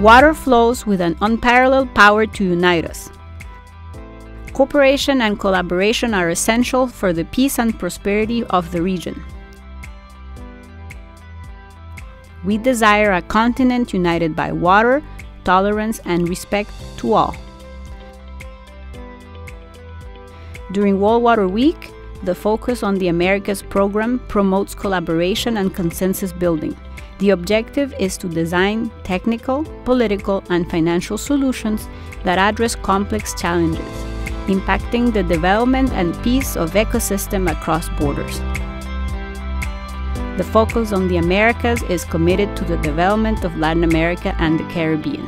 Water flows with an unparalleled power to unite us. Cooperation and collaboration are essential for the peace and prosperity of the region. We desire a continent united by water, tolerance, and respect to all. During World Water Week, the Focus on the Americas program promotes collaboration and consensus building. The objective is to design technical, political, and financial solutions that address complex challenges, impacting the development and peace of ecosystems across borders. The Focus on the Americas is committed to the development of Latin America and the Caribbean.